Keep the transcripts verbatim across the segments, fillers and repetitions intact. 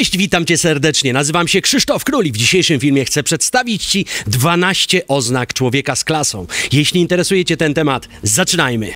Cześć, witam Cię serdecznie. Nazywam się Krzysztof Król i w dzisiejszym filmie chcę przedstawić Ci dwanaście oznak człowieka z klasą. Jeśli interesuje Cię ten temat, zaczynajmy.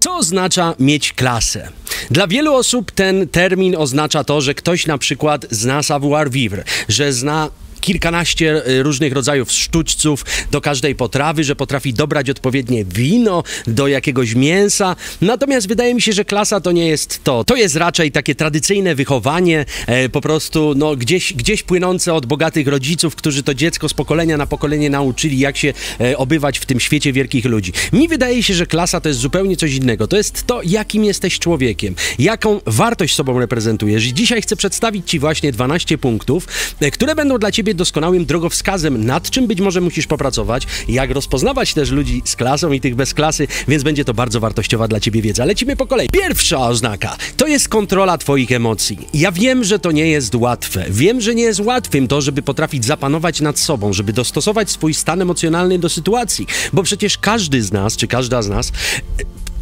Co oznacza mieć klasę? Dla wielu osób ten termin oznacza to, że ktoś na przykład zna savoir vivre, że zna kilkanaście różnych rodzajów sztućców do każdej potrawy, że potrafi dobrać odpowiednie wino do jakiegoś mięsa. Natomiast wydaje mi się, że klasa to nie jest to. To jest raczej takie tradycyjne wychowanie, e, po prostu no, gdzieś, gdzieś płynące od bogatych rodziców, którzy to dziecko z pokolenia na pokolenie nauczyli, jak się e, obywać w tym świecie wielkich ludzi. Mi wydaje się, że klasa to jest zupełnie coś innego. To jest to, jakim jesteś człowiekiem, jaką wartość sobą reprezentujesz. I dzisiaj chcę przedstawić Ci właśnie dwanaście punktów, e, które będą dla Ciebie doskonałym drogowskazem, nad czym być może musisz popracować, jak rozpoznawać też ludzi z klasą i tych bez klasy, więc będzie to bardzo wartościowa dla Ciebie wiedza. Lecimy po kolei. Pierwsza oznaka to jest kontrola Twoich emocji. Ja wiem, że to nie jest łatwe. Wiem, że nie jest łatwym to, żeby potrafić zapanować nad sobą, żeby dostosować swój stan emocjonalny do sytuacji, bo przecież każdy z nas, czy każda z nas,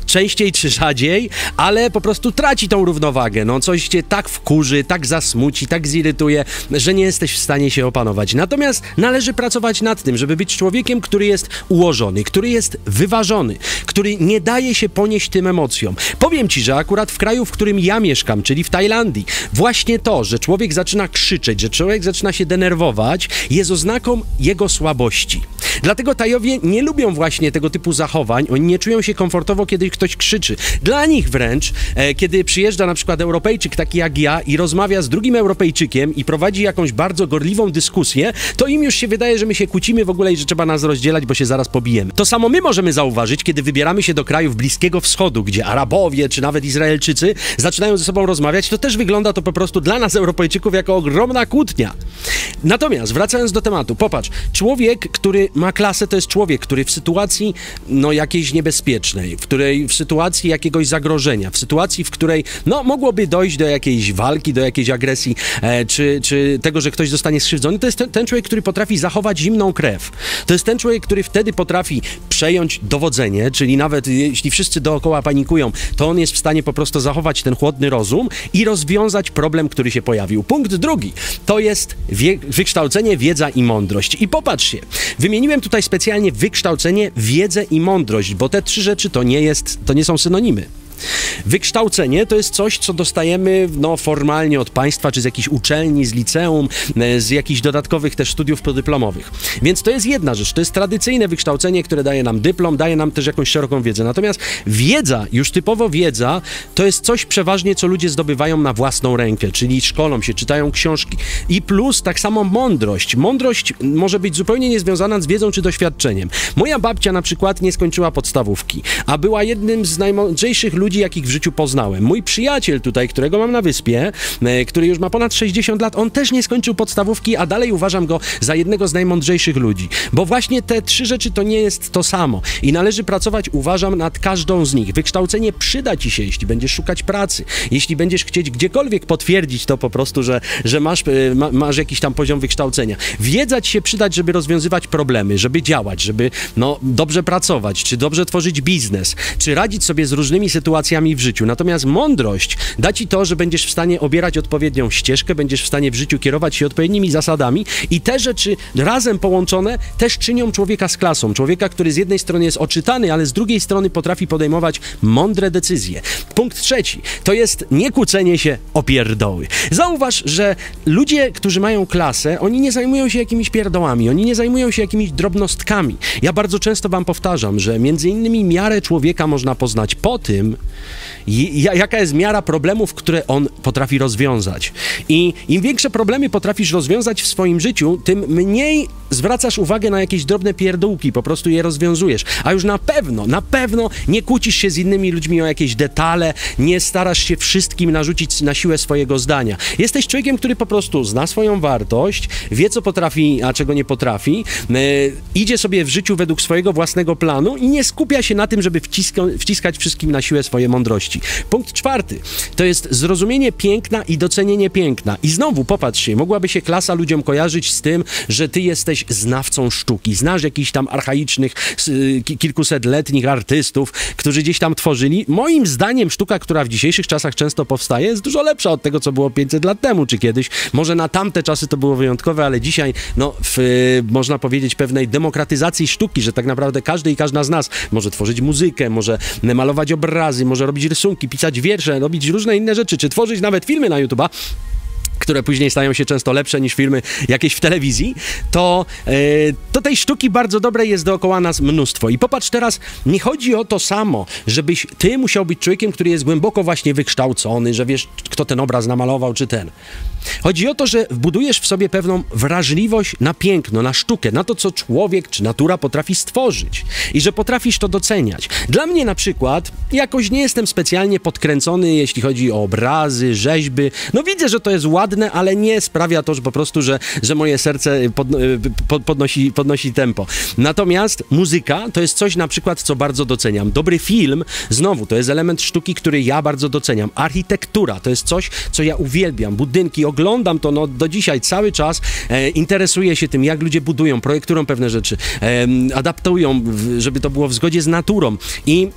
częściej czy rzadziej, ale po prostu traci tą równowagę. No coś Cię tak wkurzy, tak zasmuci, tak zirytuje, że nie jesteś w stanie się opanować. Natomiast należy pracować nad tym, żeby być człowiekiem, który jest ułożony, który jest wyważony, który nie daje się ponieść tym emocjom. Powiem Ci, że akurat w kraju, w którym ja mieszkam, czyli w Tajlandii, właśnie to, że człowiek zaczyna krzyczeć, że człowiek zaczyna się denerwować, jest oznaką jego słabości. Dlatego Tajowie nie lubią właśnie tego typu zachowań, oni nie czują się komfortowo, kiedy ktoś krzyczy. Dla nich wręcz, e, kiedy przyjeżdża na przykład Europejczyk taki jak ja i rozmawia z drugim Europejczykiem i prowadzi jakąś bardzo gorliwą dyskusję, to im już się wydaje, że my się kłócimy w ogóle i że trzeba nas rozdzielać, bo się zaraz pobijemy. To samo my możemy zauważyć, kiedy wybieramy się do krajów Bliskiego Wschodu, gdzie Arabowie czy nawet Izraelczycy zaczynają ze sobą rozmawiać, to też wygląda to po prostu dla nas Europejczyków jako ogromna kłótnia. Natomiast wracając do tematu, popatrz, człowiek, który ma klasę, to jest człowiek, który w sytuacji no jakiejś niebezpiecznej, w której w sytuacji jakiegoś zagrożenia, w sytuacji, w której no mogłoby dojść do jakiejś walki, do jakiejś agresji, e, czy, czy tego, że ktoś zostanie skrzywdzony, to jest ten, ten człowiek, który potrafi zachować zimną krew. To jest ten człowiek, który wtedy potrafi przejąć dowodzenie, czyli nawet jeśli wszyscy dookoła panikują, to on jest w stanie po prostu zachować ten chłodny rozum i rozwiązać problem, który się pojawił. Punkt drugi to jest wiek, wykształcenie, wiedza i mądrość. I popatrzcie, wymieniłem tutaj specjalnie wykształcenie, wiedzę i mądrość, bo te trzy rzeczy to nie jest, to nie są synonimy. Wykształcenie to jest coś, co dostajemy no, formalnie od państwa, czy z jakichś uczelni, z liceum, z jakichś dodatkowych też studiów podyplomowych. Więc to jest jedna rzecz, to jest tradycyjne wykształcenie, które daje nam dyplom, daje nam też jakąś szeroką wiedzę. Natomiast wiedza, już typowo wiedza, to jest coś przeważnie, co ludzie zdobywają na własną rękę, czyli szkolą się, czytają książki. I plus tak samo mądrość. Mądrość może być zupełnie niezwiązana z wiedzą czy doświadczeniem. Moja babcia na przykład nie skończyła podstawówki, a była jednym z najmądrzejszych ludzi, ludzi, jakich w życiu poznałem. Mój przyjaciel tutaj, którego mam na wyspie, który już ma ponad sześćdziesiąt lat, on też nie skończył podstawówki, a dalej uważam go za jednego z najmądrzejszych ludzi. Bo właśnie te trzy rzeczy to nie jest to samo. I należy pracować, uważam, nad każdą z nich. Wykształcenie przyda Ci się, jeśli będziesz szukać pracy, jeśli będziesz chcieć gdziekolwiek potwierdzić to po prostu, że, że masz, ma, masz jakiś tam poziom wykształcenia. Wiedza Ci się przydać, żeby rozwiązywać problemy, żeby działać, żeby no, dobrze pracować, czy dobrze tworzyć biznes, czy radzić sobie z różnymi sytuacjami, w życiu. Natomiast mądrość da Ci to, że będziesz w stanie obierać odpowiednią ścieżkę, będziesz w stanie w życiu kierować się odpowiednimi zasadami i te rzeczy razem połączone też czynią człowieka z klasą. Człowieka, który z jednej strony jest oczytany, ale z drugiej strony potrafi podejmować mądre decyzje. Punkt trzeci to jest nie kłócenie się o pierdoły. Zauważ, że ludzie, którzy mają klasę, oni nie zajmują się jakimiś pierdołami, oni nie zajmują się jakimiś drobnostkami. Ja bardzo często Wam powtarzam, że między innymi miarę człowieka można poznać po tym, jaka jest miara problemów, które on potrafi rozwiązać. I im większe problemy potrafisz rozwiązać w swoim życiu, tym mniej zwracasz uwagę na jakieś drobne pierdółki, po prostu je rozwiązujesz. A już na pewno, na pewno nie kłócisz się z innymi ludźmi o jakieś detale, nie starasz się wszystkim narzucić na siłę swojego zdania. Jesteś człowiekiem, który po prostu zna swoją wartość, wie co potrafi, a czego nie potrafi, yy, idzie sobie w życiu według swojego własnego planu i nie skupia się na tym, żeby wciska- wciskać wszystkim na siłę swoje mądrości. Punkt czwarty to jest zrozumienie piękna i docenienie piękna. I znowu popatrz się, mogłaby się klasa ludziom kojarzyć z tym, że ty jesteś znawcą sztuki, znasz jakichś tam archaicznych, kilkusetletnich artystów, którzy gdzieś tam tworzyli. Moim zdaniem sztuka, która w dzisiejszych czasach często powstaje, jest dużo lepsza od tego, co było pięćset lat temu czy kiedyś. Może na tamte czasy to było wyjątkowe, ale dzisiaj, no, w, można powiedzieć, pewnej demokratyzacji sztuki, że tak naprawdę każdy i każda z nas może tworzyć muzykę, może malować obrazy, może robić rysunki, pisać wiersze, robić różne inne rzeczy, czy tworzyć nawet filmy na YouTube'a, które później stają się często lepsze niż filmy jakieś w telewizji, to, yy, to tej sztuki bardzo dobrej jest dookoła nas mnóstwo. I popatrz teraz, nie chodzi o to samo, żebyś ty musiał być człowiekiem, który jest głęboko właśnie wykształcony, że wiesz, kto ten obraz namalował, czy ten. Chodzi o to, że budujesz w sobie pewną wrażliwość na piękno, na sztukę, na to, co człowiek czy natura potrafi stworzyć i że potrafisz to doceniać. Dla mnie na przykład jakoś nie jestem specjalnie podkręcony, jeśli chodzi o obrazy, rzeźby. No widzę, że to jest ładne, ale nie sprawia to, że po prostu, że, że moje serce pod, pod, podnosi, podnosi tempo. Natomiast muzyka to jest coś na przykład, co bardzo doceniam. Dobry film, znowu, to jest element sztuki, który ja bardzo doceniam. Architektura to jest coś, co ja uwielbiam. Budynki, oglądam to no, do dzisiaj cały czas. E, interesuję się tym, jak ludzie budują, projektują pewne rzeczy, e, adaptują, żeby to było w zgodzie z naturą. I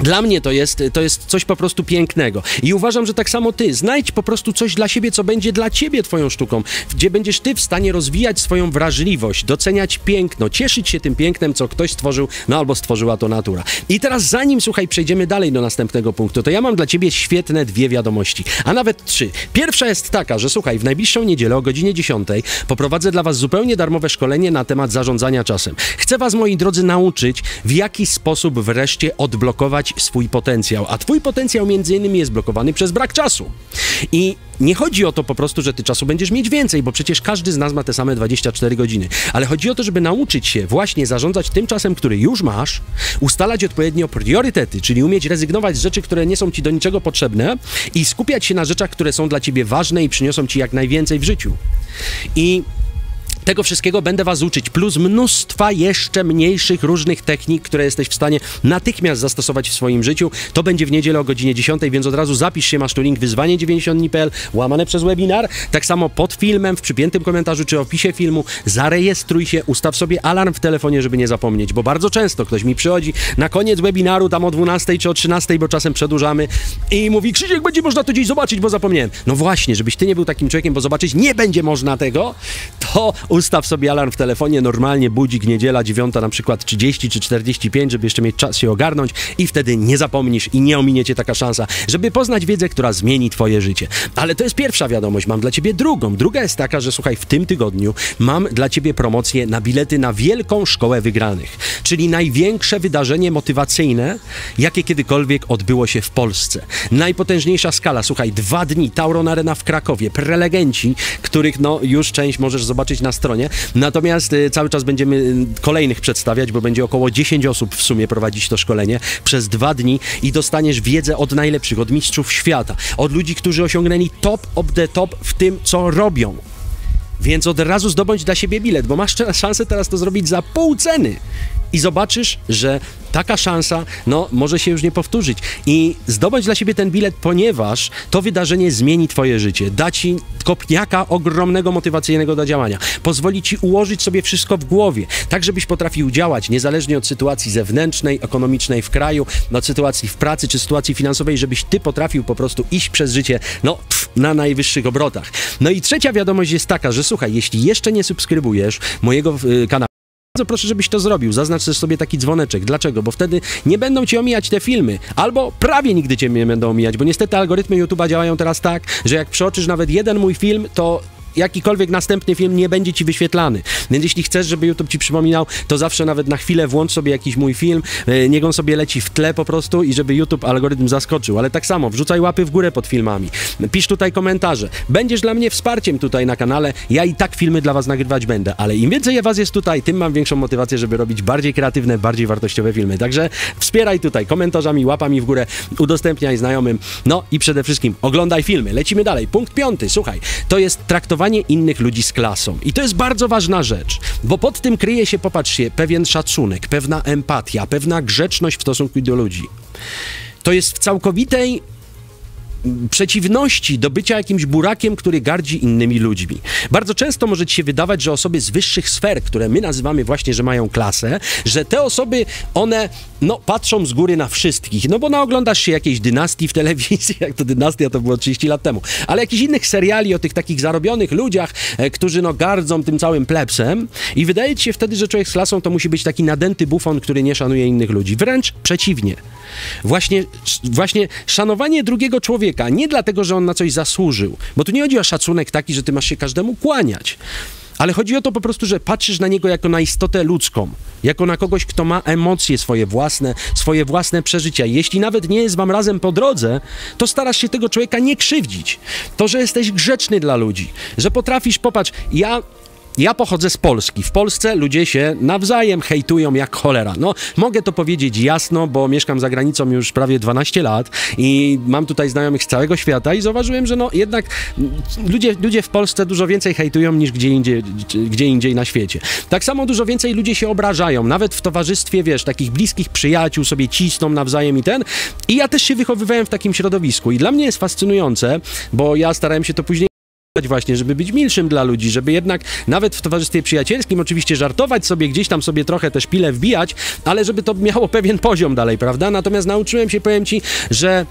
dla mnie to jest, to jest coś po prostu pięknego. I uważam, że tak samo ty. Znajdź po prostu coś dla siebie, co będzie dla ciebie twoją sztuką, gdzie będziesz ty w stanie rozwijać swoją wrażliwość, doceniać piękno, cieszyć się tym pięknem, co ktoś stworzył, no albo stworzyła to natura. I teraz zanim, słuchaj, przejdziemy dalej do następnego punktu, to ja mam dla ciebie świetne dwie wiadomości, a nawet trzy. Pierwsza jest taka, że słuchaj, w najbliższą niedzielę o godzinie dziesiątej poprowadzę dla was zupełnie darmowe szkolenie na temat zarządzania czasem. Chcę was, moi drodzy, nauczyć, w jaki sposób wreszcie odblokować swój potencjał, a twój potencjał między innymi jest blokowany przez brak czasu. I nie chodzi o to po prostu, że ty czasu będziesz mieć więcej, bo przecież każdy z nas ma te same dwadzieścia cztery godziny, ale chodzi o to, żeby nauczyć się właśnie zarządzać tym czasem, który już masz, ustalać odpowiednio priorytety, czyli umieć rezygnować z rzeczy, które nie są ci do niczego potrzebne i skupiać się na rzeczach, które są dla ciebie ważne i przyniosą ci jak najwięcej w życiu. I tego wszystkiego będę was uczyć, plus mnóstwa jeszcze mniejszych różnych technik, które jesteś w stanie natychmiast zastosować w swoim życiu. To będzie w niedzielę o godzinie dziesiątej, więc od razu zapisz się, masz tu link wyzwanie dziewięćdziesiąt dni kropka p l, łamane przez webinar. Tak samo pod filmem, w przypiętym komentarzu czy opisie filmu zarejestruj się, ustaw sobie alarm w telefonie, żeby nie zapomnieć, bo bardzo często ktoś mi przychodzi na koniec webinaru, tam o dwunastej czy o trzynastej, bo czasem przedłużamy i mówi: Krzysiek, będzie można to gdzieś zobaczyć, bo zapomniałem. No właśnie, żebyś ty nie był takim człowiekiem, bo zobaczyć nie będzie można tego, to ustaw sobie alarm w telefonie, normalnie budzik niedziela, dziewiąta na przykład trzydzieści czy czterdzieści pięć, żeby jeszcze mieć czas się ogarnąć i wtedy nie zapomnisz i nie ominie cię taka szansa, żeby poznać wiedzę, która zmieni twoje życie. Ale to jest pierwsza wiadomość, mam dla ciebie drugą. Druga jest taka, że słuchaj, w tym tygodniu mam dla ciebie promocję na bilety na Wielką Szkołę Wygranych, czyli największe wydarzenie motywacyjne, jakie kiedykolwiek odbyło się w Polsce. Najpotężniejsza skala, słuchaj, dwa dni, Tauron Arena w Krakowie, prelegenci, których no już część możesz zobaczyć na stronie. Natomiast y, cały czas będziemy kolejnych przedstawiać, bo będzie około dziesięć osób w sumie prowadzić to szkolenie przez dwa dni i dostaniesz wiedzę od najlepszych, od mistrzów świata, od ludzi, którzy osiągnęli top of the top w tym, co robią. Więc od razu zdobądź dla siebie bilet, bo masz szansę teraz to zrobić za pół ceny. I zobaczysz, że taka szansa, no, może się już nie powtórzyć. I zdobądź dla siebie ten bilet, ponieważ to wydarzenie zmieni twoje życie. Da ci kopniaka ogromnego, motywacyjnego do działania. Pozwoli ci ułożyć sobie wszystko w głowie, tak żebyś potrafił działać niezależnie od sytuacji zewnętrznej, ekonomicznej w kraju, od sytuacji w pracy czy sytuacji finansowej, żebyś ty potrafił po prostu iść przez życie, no, pff, na najwyższych obrotach. No i trzecia wiadomość jest taka, że słuchaj, jeśli jeszcze nie subskrybujesz mojego yy, kanału, bardzo proszę, żebyś to zrobił. Zaznacz też sobie taki dzwoneczek. Dlaczego? Bo wtedy nie będą cię omijać te filmy. Albo prawie nigdy cię nie będą omijać, bo niestety algorytmy YouTube'a działają teraz tak, że jak przeoczysz nawet jeden mój film, to jakikolwiek następny film nie będzie ci wyświetlany. Więc jeśli chcesz, żeby YouTube ci przypominał, to zawsze nawet na chwilę włącz sobie jakiś mój film, niech on sobie leci w tle po prostu i żeby YouTube algorytm zaskoczył. Ale tak samo, wrzucaj łapy w górę pod filmami. Pisz tutaj komentarze. Będziesz dla mnie wsparciem tutaj na kanale. Ja i tak filmy dla was nagrywać będę, ale im więcej was jest tutaj, tym mam większą motywację, żeby robić bardziej kreatywne, bardziej wartościowe filmy. Także wspieraj tutaj komentarzami, łapami w górę, udostępniaj znajomym. No i przede wszystkim oglądaj filmy. Lecimy dalej. Punkt piąty, słuchaj, to jest traktowanie innych ludzi z klasą. I to jest bardzo ważna rzecz, bo pod tym kryje się, popatrzcie, pewien szacunek, pewna empatia, pewna grzeczność w stosunku do ludzi. To jest w całkowitej przeciwności do bycia jakimś burakiem, który gardzi innymi ludźmi. Bardzo często może ci się wydawać, że osoby z wyższych sfer, które my nazywamy właśnie, że mają klasę, że te osoby, one no, patrzą z góry na wszystkich. No bo no, oglądasz się jakiejś dynastii w telewizji, jak to dynastia, to było trzydzieści lat temu, ale jakichś innych seriali o tych takich zarobionych ludziach, e, którzy no gardzą tym całym plebsem i wydaje ci się wtedy, że człowiek z klasą to musi być taki nadęty bufon, który nie szanuje innych ludzi. Wręcz przeciwnie. Właśnie, właśnie szanowanie drugiego człowieka, nie dlatego, że on na coś zasłużył, bo tu nie chodzi o szacunek taki, że ty masz się każdemu kłaniać, ale chodzi o to po prostu, że patrzysz na niego jako na istotę ludzką, jako na kogoś, kto ma emocje swoje własne, swoje własne przeżycia. Jeśli nawet nie jest wam razem po drodze, to starasz się tego człowieka nie krzywdzić. To, że jesteś grzeczny dla ludzi, że potrafisz, popatrz, ja... Ja pochodzę z Polski. W Polsce ludzie się nawzajem hejtują jak cholera. No, mogę to powiedzieć jasno, bo mieszkam za granicą już prawie dwanaście lat i mam tutaj znajomych z całego świata i zauważyłem, że no jednak ludzie, ludzie w Polsce dużo więcej hejtują niż gdzie indziej, gdzie indziej na świecie. Tak samo dużo więcej ludzie się obrażają. Nawet w towarzystwie, wiesz, takich bliskich przyjaciół sobie cisną nawzajem i ten. I ja też się wychowywałem w takim środowisku i dla mnie jest fascynujące, bo ja starałem się to później właśnie, żeby być milszym dla ludzi, żeby jednak nawet w towarzystwie przyjacielskim oczywiście żartować sobie, gdzieś tam sobie trochę też szpilę wbijać, ale żeby to miało pewien poziom dalej, prawda? Natomiast nauczyłem się, powiem ci, że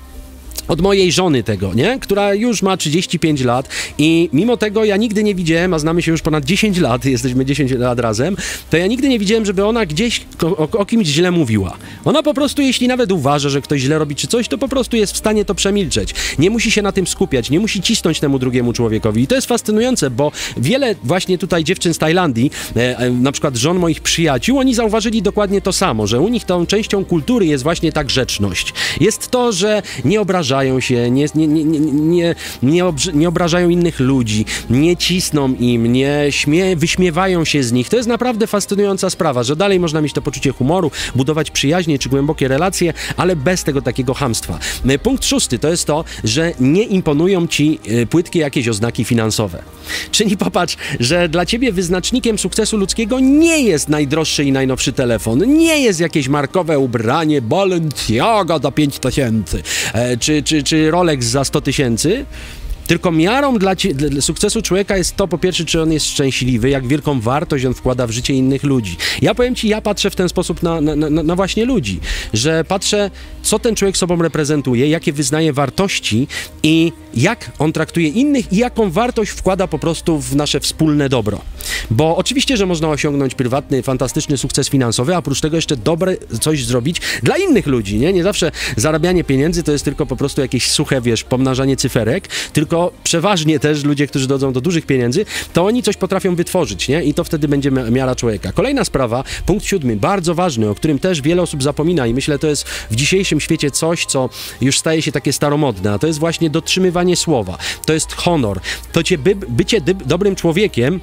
od mojej żony tego, nie? Która już ma trzydzieści pięć lat i mimo tego ja nigdy nie widziałem, a znamy się już ponad dziesięć lat, jesteśmy dziesięć lat razem, to ja nigdy nie widziałem, żeby ona gdzieś o, o kimś źle mówiła. Ona po prostu, jeśli nawet uważa, że ktoś źle robi czy coś, to po prostu jest w stanie to przemilczeć. Nie musi się na tym skupiać, nie musi cisnąć temu drugiemu człowiekowi. I to jest fascynujące, bo wiele właśnie tutaj dziewczyn z Tajlandii, e, na przykład żon moich przyjaciół, oni zauważyli dokładnie to samo, że u nich tą częścią kultury jest właśnie ta grzeczność. Jest to, że nie obrażają się, nie, nie, nie, nie, nie, obrz, nie obrażają innych ludzi, nie cisną im, nie śmie, wyśmiewają się z nich. To jest naprawdę fascynująca sprawa, że dalej można mieć to poczucie humoru, budować przyjaźnie czy głębokie relacje, ale bez tego takiego chamstwa. Punkt szósty to jest to, że nie imponują ci płytkie jakieś oznaki finansowe. Czyli popatrz, że dla ciebie wyznacznikiem sukcesu ludzkiego nie jest najdroższy i najnowszy telefon, nie jest jakieś markowe ubranie Balenciaga za pięć tysięcy, czy Czy, czy Rolex za sto tysięcy, tylko miarą dla, ci, dla sukcesu człowieka jest to, po pierwsze, czy on jest szczęśliwy, jak wielką wartość on wkłada w życie innych ludzi. Ja powiem ci, ja patrzę w ten sposób na, na, na, na właśnie ludzi, że patrzę, co ten człowiek sobą reprezentuje, jakie wyznaje wartości i jak on traktuje innych i jaką wartość wkłada po prostu w nasze wspólne dobro. Bo oczywiście, że można osiągnąć prywatny, fantastyczny sukces finansowy, a oprócz tego jeszcze dobre coś zrobić dla innych ludzi, nie? Nie zawsze zarabianie pieniędzy to jest tylko po prostu jakieś suche, wiesz, pomnażanie cyferek, tylko przeważnie też ludzie, którzy dochodzą do dużych pieniędzy, to oni coś potrafią wytworzyć, nie? I to wtedy będzie miara człowieka. Kolejna sprawa, punkt siódmy, bardzo ważny, o którym też wiele osób zapomina i myślę, to jest w dzisiejszym świecie coś, co już staje się takie staromodne, a to jest właśnie dotrzymywanie słowa. To jest honor. To cię by, bycie dy, dobrym człowiekiem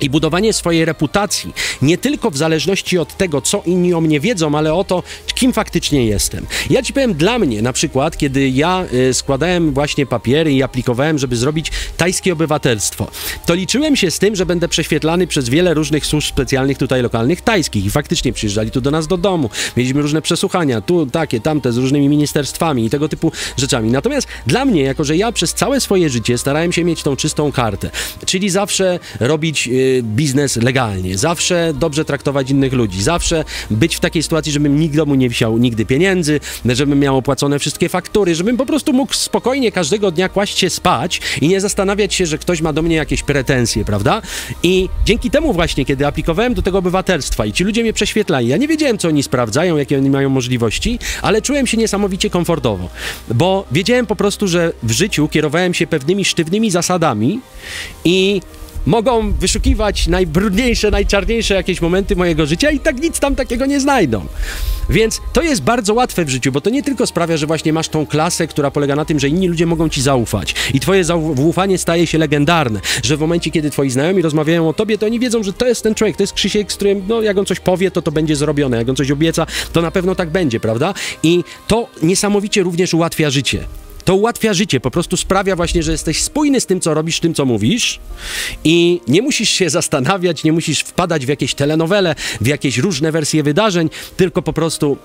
i budowanie swojej reputacji, nie tylko w zależności od tego, co inni o mnie wiedzą, ale o to, kim faktycznie jestem. Ja ci powiem, dla mnie na przykład, kiedy ja y, składałem właśnie papiery i aplikowałem, żeby zrobić tajskie obywatelstwo, to liczyłem się z tym, że będę prześwietlany przez wiele różnych służb specjalnych tutaj lokalnych tajskich i faktycznie przyjeżdżali tu do nas do domu, mieliśmy różne przesłuchania, tu takie, tamte, z różnymi ministerstwami i tego typu rzeczami. Natomiast dla mnie, jako że ja przez całe swoje życie starałem się mieć tą czystą kartę, czyli zawsze robić y, biznes legalnie, zawsze dobrze traktować innych ludzi, zawsze być w takiej sytuacji, żebym nikomu nie wisiał nigdy pieniędzy, żebym miał opłacone wszystkie faktury, żebym po prostu mógł spokojnie każdego dnia kłaść się spać i nie zastanawiać się, że ktoś ma do mnie jakieś pretensje, prawda? I dzięki temu właśnie, kiedy aplikowałem do tego obywatelstwa i ci ludzie mnie prześwietlali, ja nie wiedziałem, co oni sprawdzają, jakie oni mają możliwości, ale czułem się niesamowicie komfortowo, bo wiedziałem po prostu, że w życiu kierowałem się pewnymi sztywnymi zasadami i mogą wyszukiwać najbrudniejsze, najczarniejsze jakieś momenty mojego życia i tak nic tam takiego nie znajdą. Więc to jest bardzo łatwe w życiu, bo to nie tylko sprawia, że właśnie masz tą klasę, która polega na tym, że inni ludzie mogą ci zaufać i twoje zaufanie staje się legendarne, że w momencie, kiedy twoi znajomi rozmawiają o tobie, to oni wiedzą, że to jest ten człowiek, to jest Krzysiek, z którym, no, jak on coś powie, to to będzie zrobione, jak on coś obieca, to na pewno tak będzie, prawda? I to niesamowicie również ułatwia życie. To ułatwia życie, po prostu sprawia właśnie, że jesteś spójny z tym, co robisz, tym, co mówisz i nie musisz się zastanawiać, nie musisz wpadać w jakieś telenowele, w jakieś różne wersje wydarzeń, tylko po prostu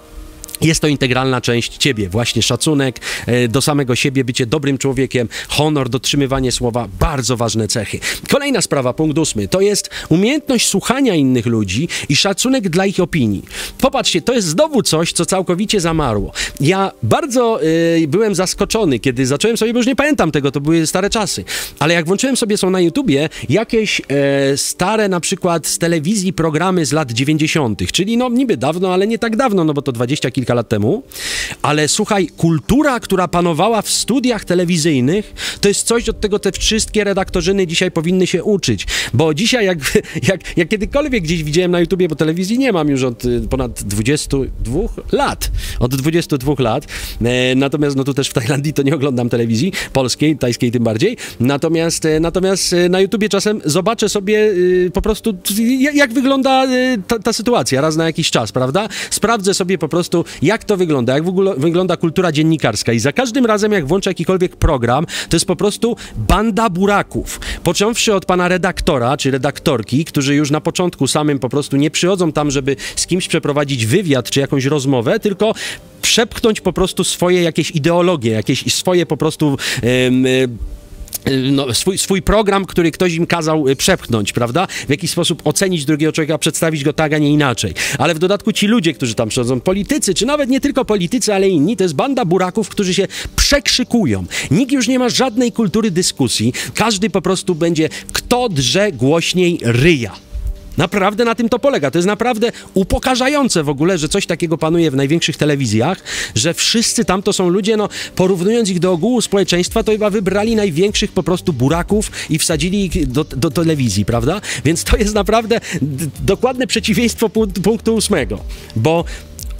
Jest to integralna część ciebie, właśnie szacunek do samego siebie, bycie dobrym człowiekiem, honor, dotrzymywanie słowa, bardzo ważne cechy. Kolejna sprawa, punkt ósmy, to jest umiejętność słuchania innych ludzi i szacunek dla ich opinii. Popatrzcie, to jest znowu coś, co całkowicie zamarło. Ja bardzo yy, byłem zaskoczony, kiedy zacząłem sobie, bo już nie pamiętam tego, to były stare czasy, ale jak włączyłem sobie, są na YouTubie jakieś yy, stare na przykład z telewizji programy z lat dziewięćdziesiątych, czyli no niby dawno, ale nie tak dawno, no bo to dwadzieścia kilka lat temu, ale słuchaj, kultura, która panowała w studiach telewizyjnych, to jest coś, od tego te wszystkie redaktorzyny dzisiaj powinny się uczyć, bo dzisiaj jak, jak, jak kiedykolwiek gdzieś widziałem na YouTubie, bo telewizji nie mam już od ponad dwudziestu dwóch lat, od dwudziestu dwóch lat, e, natomiast no tu też w Tajlandii to nie oglądam telewizji polskiej, tajskiej tym bardziej, natomiast, e, natomiast e, na YouTubie czasem zobaczę sobie e, po prostu jak, jak wygląda e, ta, ta sytuacja raz na jakiś czas, prawda? Sprawdzę sobie po prostu, jak to wygląda, jak w ogóle wygląda kultura dziennikarska i za każdym razem, jak włączę jakikolwiek program, to jest po prostu banda buraków. Począwszy od pana redaktora, czy redaktorki, którzy już na początku samym po prostu nie przychodzą tam, żeby z kimś przeprowadzić wywiad, czy jakąś rozmowę, tylko przepchnąć po prostu swoje jakieś ideologie, jakieś swoje po prostu... Yy, No, swój, swój program, który ktoś im kazał przepchnąć, prawda? W jakiś sposób ocenić drugiego człowieka, przedstawić go tak, a nie inaczej. Ale w dodatku ci ludzie, którzy tam przychodzą, politycy, czy nawet nie tylko politycy, ale inni, to jest banda buraków, którzy się przekrzykują. Nikt już nie ma żadnej kultury dyskusji. Każdy po prostu będzie, kto drze głośniej ryja. Naprawdę na tym to polega. To jest naprawdę upokarzające w ogóle, że coś takiego panuje w największych telewizjach, że wszyscy tam to są ludzie, no porównując ich do ogółu społeczeństwa, to chyba wybrali największych po prostu buraków i wsadzili ich do, do telewizji, prawda? Więc to jest naprawdę dokładne przeciwieństwo punktu, punktu ósmego, bo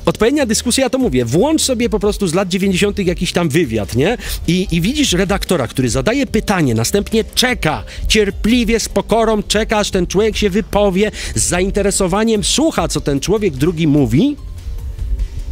odpowiednia dyskusja, ja to mówię, włącz sobie po prostu z lat dziewięćdziesiątych jakiś tam wywiad, nie? I, i widzisz redaktora, który zadaje pytanie, następnie czeka, cierpliwie, z pokorą czeka, aż ten człowiek się wypowie, z zainteresowaniem słucha, co ten człowiek drugi mówi,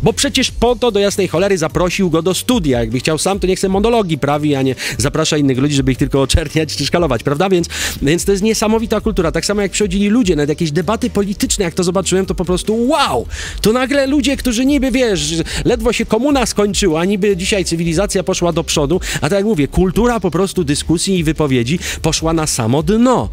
bo przecież po to do jasnej cholery zaprosił go do studia. Jakby chciał sam, to niech se monologi prawi, a nie zaprasza innych ludzi, żeby ich tylko oczerniać czy szkalować, prawda? Więc, więc to jest niesamowita kultura. Tak samo jak przychodzili ludzie, nawet jakieś debaty polityczne, jak to zobaczyłem, to po prostu wow! To nagle ludzie, którzy niby, wiesz, ledwo się komuna skończyła, a niby dzisiaj cywilizacja poszła do przodu, a tak jak mówię, kultura po prostu dyskusji i wypowiedzi poszła na samo dno.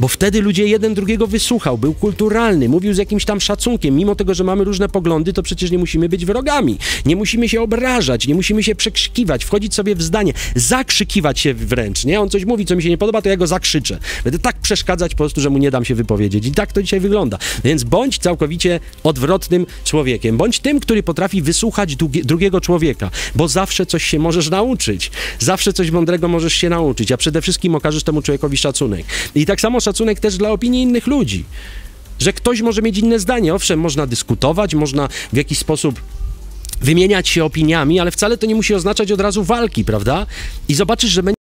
Bo wtedy ludzie jeden drugiego wysłuchał, był kulturalny, mówił z jakimś tam szacunkiem. Mimo tego, że mamy różne poglądy, to przecież nie musimy być wrogami. Nie musimy się obrażać, nie musimy się przekrzykiwać, wchodzić sobie w zdanie, zakrzykiwać się wręcz, nie? On coś mówi, co mi się nie podoba, to ja go zakrzyczę. Będę tak przeszkadzać po prostu, że mu nie dam się wypowiedzieć. I tak to dzisiaj wygląda. Więc bądź całkowicie odwrotnym człowiekiem. Bądź tym, który potrafi wysłuchać drugiego człowieka, bo zawsze coś się możesz nauczyć. Zawsze coś mądrego możesz się nauczyć, a przede wszystkim okażesz temu człowiekowi szacunek. I tak samo szacunek też dla opinii innych ludzi, że ktoś może mieć inne zdanie. Owszem, można dyskutować, można w jakiś sposób wymieniać się opiniami, ale wcale to nie musi oznaczać od razu walki, prawda? I zobaczysz, że będzie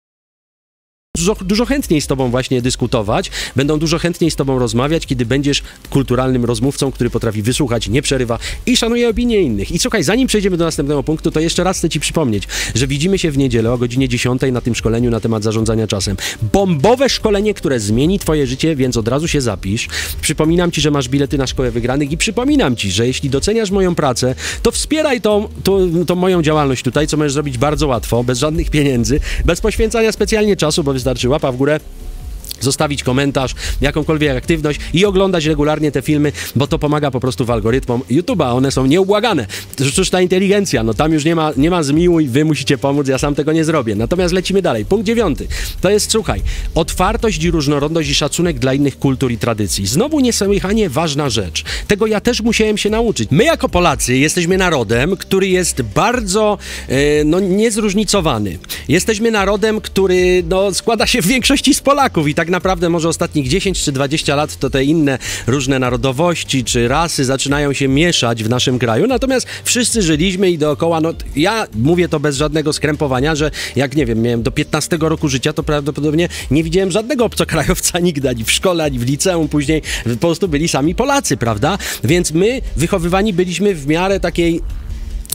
dużo, dużo chętniej z tobą właśnie dyskutować, będą dużo chętniej z tobą rozmawiać, kiedy będziesz kulturalnym rozmówcą, który potrafi wysłuchać, nie przerywa i szanuje opinię innych. I słuchaj, zanim przejdziemy do następnego punktu, to jeszcze raz chcę ci przypomnieć, że widzimy się w niedzielę o godzinie dziesiątej na tym szkoleniu na temat zarządzania czasem. Bombowe szkolenie, które zmieni twoje życie, więc od razu się zapisz. Przypominam ci, że masz bilety na Szkołę Wygranych i przypominam ci, że jeśli doceniasz moją pracę, to wspieraj tą, tą, tą moją działalność tutaj, co możesz zrobić bardzo łatwo, bez żadnych pieniędzy, bez poświęcania specjalnie czasu, bo wystarczy łapa w górę, zostawić komentarz, jakąkolwiek aktywność i oglądać regularnie te filmy, bo to pomaga po prostu w algorytmom YouTube'a. One są nieubłagane. Cóż ta inteligencja, no tam już nie ma, nie ma zmiłuj, wy musicie pomóc, ja sam tego nie zrobię. Natomiast lecimy dalej. Punkt dziewiąty. To jest, słuchaj, otwartość i różnorodność i szacunek dla innych kultur i tradycji. Znowu niesłychanie ważna rzecz. Tego ja też musiałem się nauczyć. My jako Polacy jesteśmy narodem, który jest bardzo, yy, no, niezróżnicowany. Jesteśmy narodem, który, no, składa się w większości z Polaków i tak naprawdę może ostatnich dziesięć czy dwadzieścia lat to te inne różne narodowości czy rasy zaczynają się mieszać w naszym kraju, natomiast wszyscy żyliśmy i dookoła, no ja mówię to bez żadnego skrępowania, że jak nie wiem, miałem do piętnastego roku życia, to prawdopodobnie nie widziałem żadnego obcokrajowca nigdy, ani w szkole, ani w liceum, później po prostu byli sami Polacy, prawda? Więc my wychowywani byliśmy w miarę takiej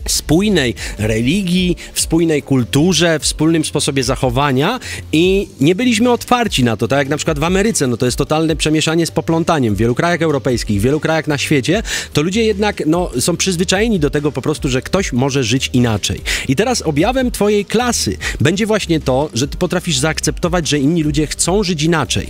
spójnej religii, w spójnej kulturze, w wspólnym sposobie zachowania i nie byliśmy otwarci na to, tak jak na przykład w Ameryce, no to jest totalne przemieszanie z poplątaniem, w wielu krajach europejskich, w wielu krajach na świecie, to ludzie jednak no, są przyzwyczajeni do tego po prostu, że ktoś może żyć inaczej. I teraz objawem twojej klasy będzie właśnie to, że ty potrafisz zaakceptować, że inni ludzie chcą żyć inaczej.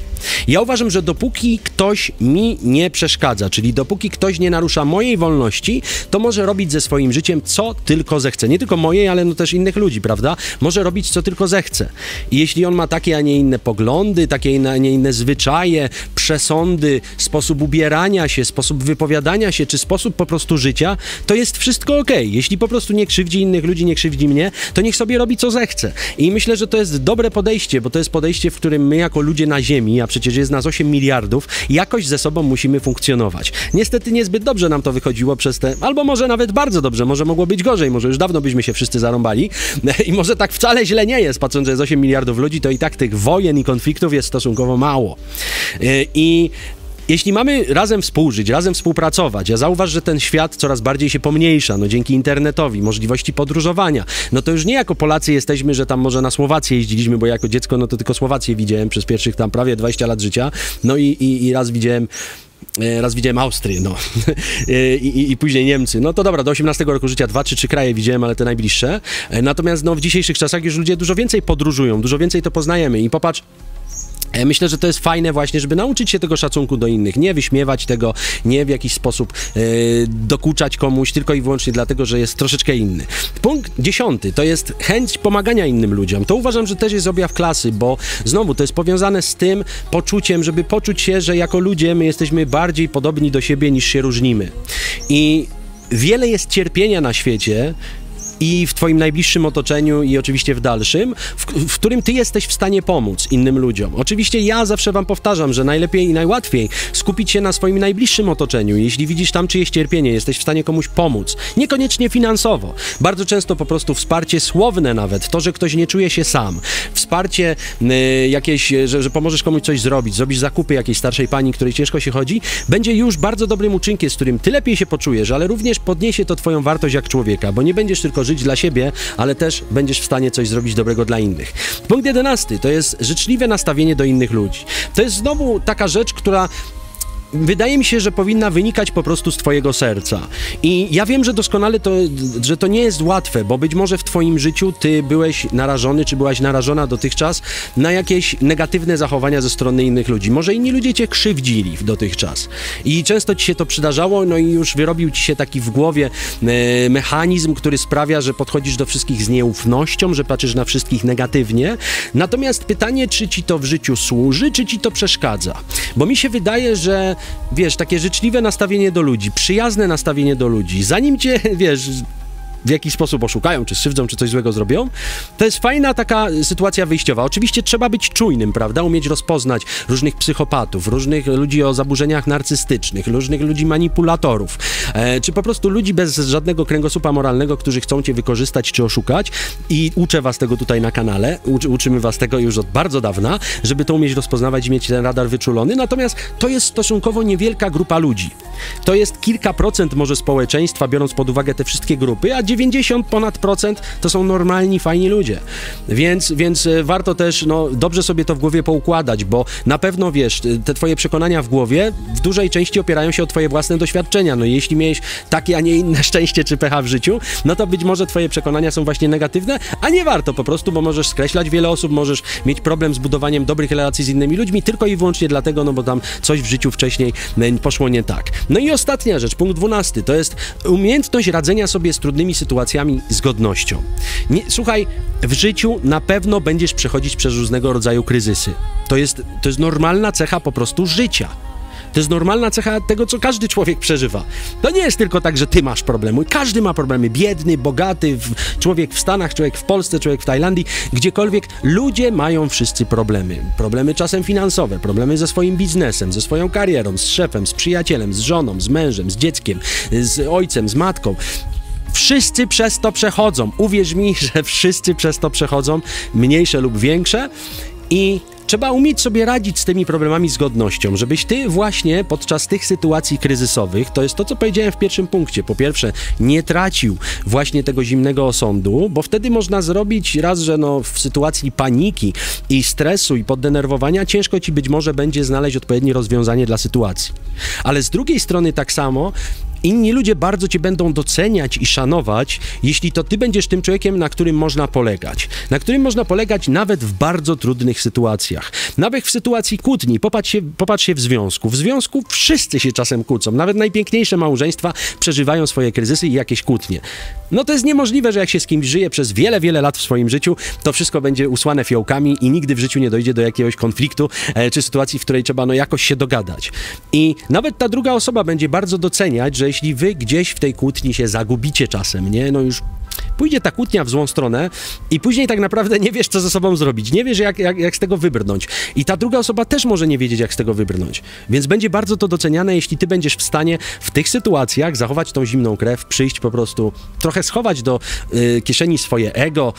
Ja uważam, że dopóki ktoś mi nie przeszkadza, czyli dopóki ktoś nie narusza mojej wolności, to może robić ze swoim życiem co tylko zechce. Nie tylko mojej, ale no też innych ludzi, prawda? Może robić co tylko zechce. I jeśli on ma takie, a nie inne poglądy, takie, a nie inne zwyczaje, przesądy, sposób ubierania się, sposób wypowiadania się, czy sposób po prostu życia, to jest wszystko okej. Jeśli po prostu nie krzywdzi innych ludzi, nie krzywdzi mnie, to niech sobie robi co zechce. I myślę, że to jest dobre podejście, bo to jest podejście, w którym my jako ludzie na ziemi, a przecież jest nas osiem miliardów, jakoś ze sobą musimy funkcjonować. Niestety niezbyt dobrze nam to wychodziło przez te, albo może nawet bardzo dobrze, może mogło być gorzej, może już dawno byśmy się wszyscy zarąbali i może tak wcale źle nie jest, patrząc, że jest osiem miliardów ludzi, to i tak tych wojen i konfliktów jest stosunkowo mało. I jeśli mamy razem współżyć, razem współpracować, ja zauważ, że ten świat coraz bardziej się pomniejsza, no dzięki internetowi, możliwości podróżowania, no to już nie jako Polacy jesteśmy, że tam może na Słowację jeździliśmy, bo jako dziecko no to tylko Słowację widziałem przez pierwszych tam prawie dwadzieścia lat życia, no i, i, i raz widziałem Raz widziałem Austrię, no. I, i, I później Niemcy. No to dobra, do osiemnastego roku życia dwa, trzy, trzy kraje widziałem, ale te najbliższe. Natomiast no, w dzisiejszych czasach już ludzie dużo więcej podróżują, dużo więcej to poznajemy. I popatrz, myślę, że to jest fajne właśnie, żeby nauczyć się tego szacunku do innych, nie wyśmiewać tego, nie w jakiś sposób yy, dokuczać komuś, tylko i wyłącznie dlatego, że jest troszeczkę inny. Punkt dziesiąty to jest chęć pomagania innym ludziom. To uważam, że też jest objaw klasy, bo znowu to jest powiązane z tym poczuciem, żeby poczuć się, że jako ludzie my jesteśmy bardziej podobni do siebie niż się różnimy. I wiele jest cierpienia na świecie, i w twoim najbliższym otoczeniu i oczywiście w dalszym, w, w którym ty jesteś w stanie pomóc innym ludziom. Oczywiście ja zawsze wam powtarzam, że najlepiej i najłatwiej skupić się na swoim najbliższym otoczeniu. Jeśli widzisz tam czyjeś cierpienie, jesteś w stanie komuś pomóc. Niekoniecznie finansowo. Bardzo często po prostu wsparcie słowne nawet, to, że ktoś nie czuje się sam. Wsparcie y, jakieś, że, że pomożesz komuś coś zrobić, zrobisz zakupy jakiejś starszej pani, której ciężko się chodzi, będzie już bardzo dobrym uczynkiem, z którym ty lepiej się poczujesz, ale również podniesie to twoją wartość jak człowieka, bo nie będziesz tylko żyć dla siebie, ale też będziesz w stanie coś zrobić dobrego dla innych. Punkt jedenasty to jest życzliwe nastawienie do innych ludzi. To jest znowu taka rzecz, która wydaje mi się, że powinna wynikać po prostu z twojego serca. I ja wiem, że doskonale to, że to nie jest łatwe, bo być może w twoim życiu ty byłeś narażony, czy byłaś narażona dotychczas na jakieś negatywne zachowania ze strony innych ludzi. Może inni ludzie cię krzywdzili dotychczas. I często ci się to przydarzało, no i już wyrobił ci się taki w głowie e, mechanizm, który sprawia, że podchodzisz do wszystkich z nieufnością, że patrzysz na wszystkich negatywnie. Natomiast pytanie, czy ci to w życiu służy, czy ci to przeszkadza? Bo mi się wydaje, że wiesz, takie życzliwe nastawienie do ludzi, przyjazne nastawienie do ludzi, zanim cię, wiesz, w jakiś sposób oszukają, czy skrzywdzą, czy coś złego zrobią, to jest fajna taka sytuacja wyjściowa. Oczywiście trzeba być czujnym, prawda? Umieć rozpoznać różnych psychopatów, różnych ludzi o zaburzeniach narcystycznych, różnych ludzi manipulatorów, e, czy po prostu ludzi bez żadnego kręgosłupa moralnego, którzy chcą cię wykorzystać, czy oszukać. I uczę was tego tutaj na kanale, Uczy, uczymy was tego już od bardzo dawna, żeby to umieć rozpoznawać i mieć ten radar wyczulony. Natomiast to jest stosunkowo niewielka grupa ludzi. To jest kilka procent może społeczeństwa, biorąc pod uwagę te wszystkie grupy, a dziewięćdziesiąt ponad procent to są normalni, fajni ludzie. Więc, więc warto też no, dobrze sobie to w głowie poukładać, bo na pewno, wiesz, te twoje przekonania w głowie w dużej części opierają się o twoje własne doświadczenia. No jeśli miałeś takie, a nie inne szczęście czy pecha w życiu, no to być może twoje przekonania są właśnie negatywne, a nie warto po prostu, bo możesz skreślać wiele osób, możesz mieć problem z budowaniem dobrych relacji z innymi ludźmi tylko i wyłącznie dlatego, no bo tam coś w życiu wcześniej poszło nie tak. No i ostatnia rzecz, punkt dwunasty, to jest umiejętność radzenia sobie z trudnymi sytuacjami z godnością. Nie, słuchaj, w życiu na pewno będziesz przechodzić przez różnego rodzaju kryzysy. To jest, to jest normalna cecha po prostu życia. To jest normalna cecha tego, co każdy człowiek przeżywa. To nie jest tylko tak, że ty masz problemy. Każdy ma problemy. Biedny, bogaty, w, człowiek w Stanach, człowiek w Polsce, człowiek w Tajlandii, gdziekolwiek. Ludzie mają wszyscy problemy. Problemy czasem finansowe, problemy ze swoim biznesem, ze swoją karierą, z szefem, z przyjacielem, z żoną, z mężem, z dzieckiem, z ojcem, z matką. Wszyscy przez to przechodzą. Uwierz mi, że wszyscy przez to przechodzą, mniejsze lub większe. I Trzeba umieć sobie radzić z tymi problemami z godnością, żebyś ty właśnie podczas tych sytuacji kryzysowych, to jest to, co powiedziałem w pierwszym punkcie, po pierwsze, nie tracił właśnie tego zimnego osądu, bo wtedy można zrobić raz, że no, w sytuacji paniki i stresu i poddenerwowania ciężko ci być może będzie znaleźć odpowiednie rozwiązanie dla sytuacji. Ale z drugiej strony tak samo inni ludzie bardzo cię będą doceniać i szanować, jeśli to ty będziesz tym człowiekiem, na którym można polegać. Na którym można polegać nawet w bardzo trudnych sytuacjach. Nawet w sytuacji kłótni. Popatrz się, popatrz się w związku. W związku wszyscy się czasem kłócą. Nawet najpiękniejsze małżeństwa przeżywają swoje kryzysy i jakieś kłótnie. No to jest niemożliwe, że jak się z kimś żyje przez wiele, wiele lat w swoim życiu, to wszystko będzie usłane fiołkami i nigdy w życiu nie dojdzie do jakiegoś konfliktu e, czy sytuacji, w której trzeba no, jakoś się dogadać. I nawet ta druga osoba będzie bardzo doceniać, że jeśli wy gdzieś w tej kłótni się zagubicie czasem, nie? No już pójdzie ta kłótnia w złą stronę i później tak naprawdę nie wiesz, co ze sobą zrobić. Nie wiesz, jak, jak, jak z tego wybrnąć. I ta druga osoba też może nie wiedzieć, jak z tego wybrnąć. Więc będzie bardzo to doceniane, jeśli ty będziesz w stanie w tych sytuacjach zachować tą zimną krew, przyjść po prostu, trochę schować do y, kieszeni swoje ego,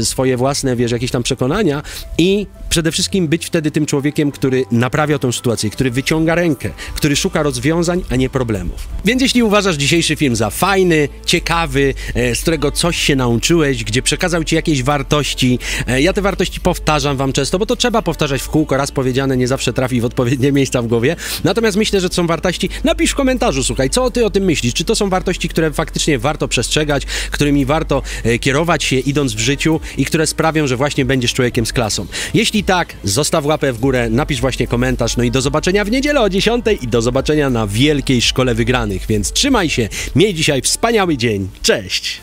y, swoje własne, wiesz, jakieś tam przekonania i przede wszystkim być wtedy tym człowiekiem, który naprawia tą sytuację, który wyciąga rękę, który szuka rozwiązań, a nie problemów. Więc jeśli uważasz dzisiejszy film za fajny, ciekawy, y, z którego coś się nauczyłeś, gdzie przekazał ci jakieś wartości. Ja te wartości powtarzam wam często, bo to trzeba powtarzać w kółko, raz powiedziane nie zawsze trafi w odpowiednie miejsca w głowie. Natomiast myślę, że to są wartości. Napisz w komentarzu, słuchaj, co ty o tym myślisz? Czy to są wartości, które faktycznie warto przestrzegać, którymi warto kierować się idąc w życiu i które sprawią, że właśnie będziesz człowiekiem z klasą? Jeśli tak, zostaw łapę w górę, napisz właśnie komentarz, no i do zobaczenia w niedzielę o dziesiątej i do zobaczenia na Wielkiej Szkole Wygranych. Więc trzymaj się, miej dzisiaj wspaniały dzień. Cześć!